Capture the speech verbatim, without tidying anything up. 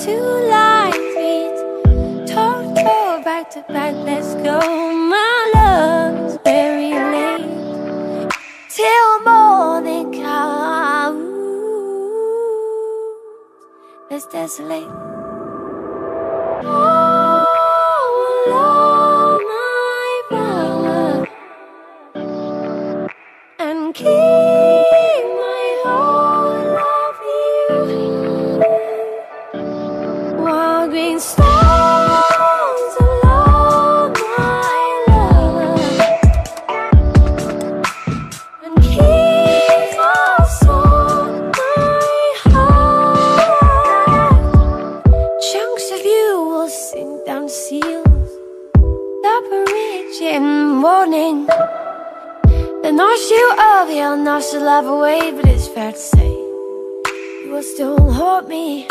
two light feet. Talk to back to back, let's go. My love's very late till morning comes. Let's desolate. Oh, love my brother, and keep green stones along my love, and keep my soul, my heart. Chunks of you will sink down seals, the bridge in morning. The north you of your north shall have a wave, but it's fair to say you will still haunt me.